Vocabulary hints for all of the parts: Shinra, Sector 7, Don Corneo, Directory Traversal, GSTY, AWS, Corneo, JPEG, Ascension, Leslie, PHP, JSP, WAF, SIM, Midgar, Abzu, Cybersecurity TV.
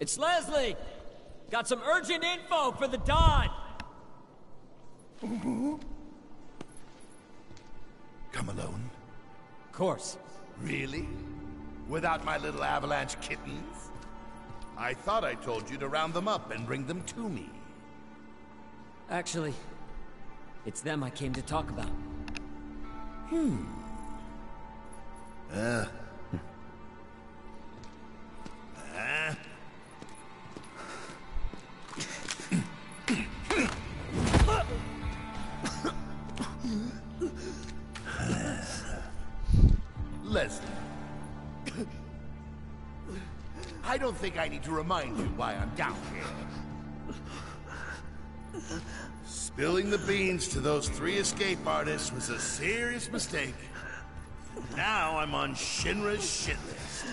It's Leslie! Got some urgent info for the Don! Come alone? Of course. Really? Without my little avalanche kittens? I thought I told you to round them up and bring them to me. Actually, it's them I came to talk about. Leslie, I don't think I need to remind you why I'm down here. Spilling the beans to those three escape artists was a serious mistake. Now I'm on Shinra's shit list.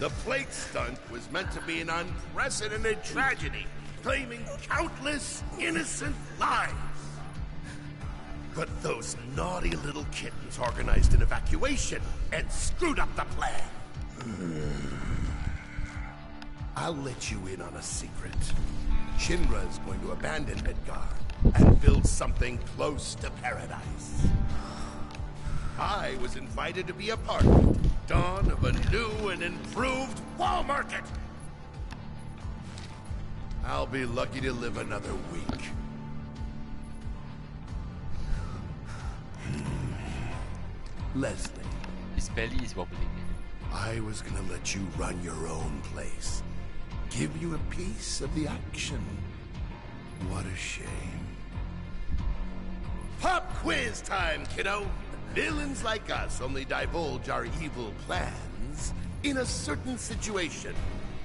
The plate stunt was meant to be an unprecedented tragedy, claiming countless innocent lives. But those naughty little kittens organized an evacuation and screwed up the plan. I'll let you in on a secret. Shinra is going to abandon Midgar and build something close to paradise. I was invited to be a part of the dawn of a new and improved wall market. I'll be lucky to live another week. Leslie. His belly is wobbling. I was gonna let you run your own place. Give you a piece of the action. What a shame. Pop quiz time, kiddo! Villains like us only divulge our evil plans in a certain situation.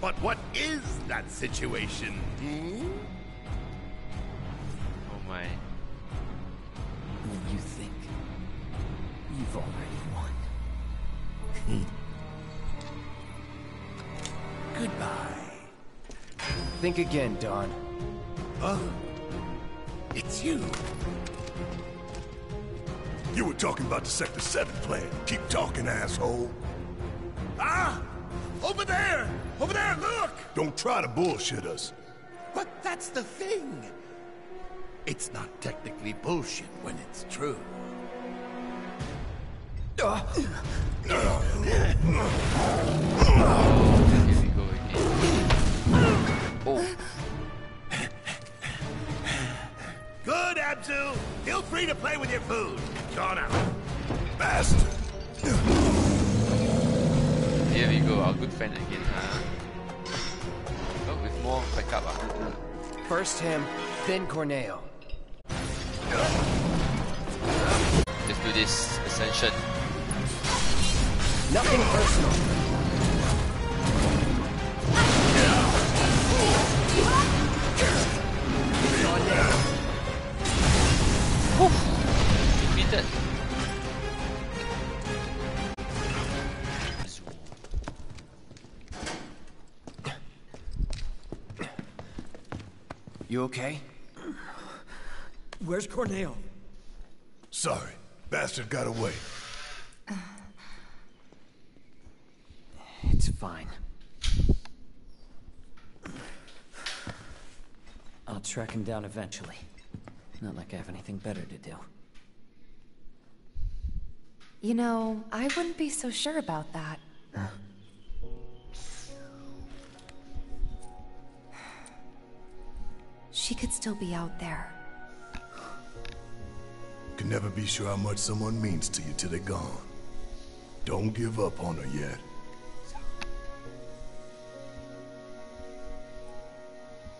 But what is that situation? Oh my. When you think you've already won. Goodbye. Think again, Don. Oh, it's you. You were talking about the Sector 7 plan. Keep talking, asshole. Ah! Over there! Over there, look! Don't try to bullshit us. But that's the thing. It's not technically bullshit when it's true. Here we go again. Oh. Good, Abzu! Feel free to play with your food. Corneo. Bastard! Here we go, our good friend again. Oh, with more backup. First him, then Corneo. Just do this ascension. Nothing personal. You okay? Where's Corneo? Sorry, bastard got away. It's fine. I'll track him down eventually. Not like I have anything better to do. You know, I wouldn't be so sure about that. She could still be out there. Can never be sure how much someone means to you till they're gone. Don't give up on her yet.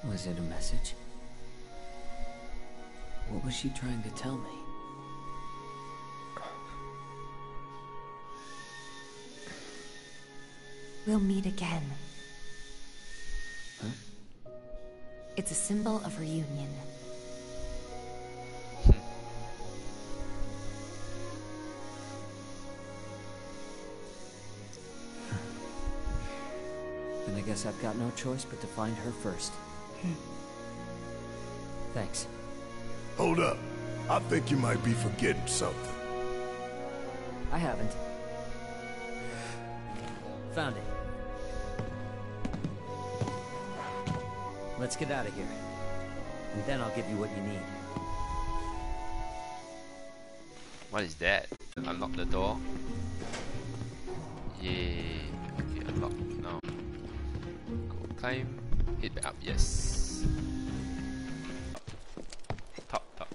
Was it a message? What was she trying to tell me? We'll meet again. Huh? It's a symbol of reunion. Then I guess I've got no choice but to find her first. Thanks. Hold up. I think you might be forgetting something. I haven't. Found it. Let's get out of here. And then I'll give you what you need. What is that? Unlock the door. Yeah. Okay, unlock now. Go climb. Head back up, yes. Top, top.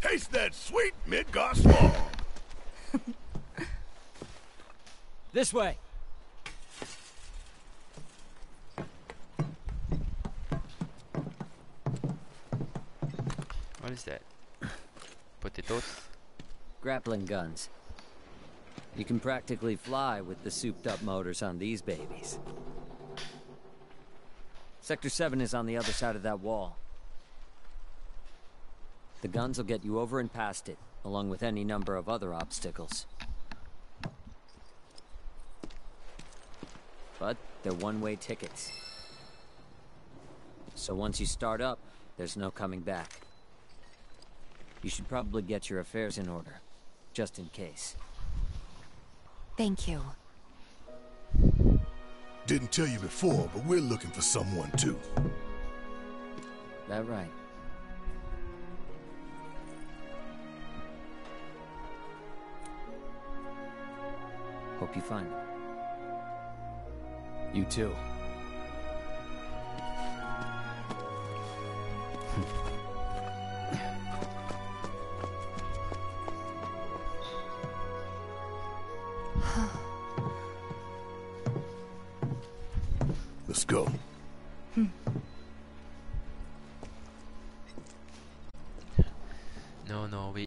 Taste that sweet Midgar slaw. This way. What is that? Potatoes? Grappling guns. You can practically fly with the souped-up motors on these babies. Sector 7 is on the other side of that wall. The guns will get you over and past it, along with any number of other obstacles. But they're one-way tickets. So once you start up, there's no coming back. You should probably get your affairs in order, just in case. Thank you. Didn't tell you before, but we're looking for someone too. That right. Hope you find them. You too. Let's go. No, no, wait.